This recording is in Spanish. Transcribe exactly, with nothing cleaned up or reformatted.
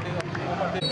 partido.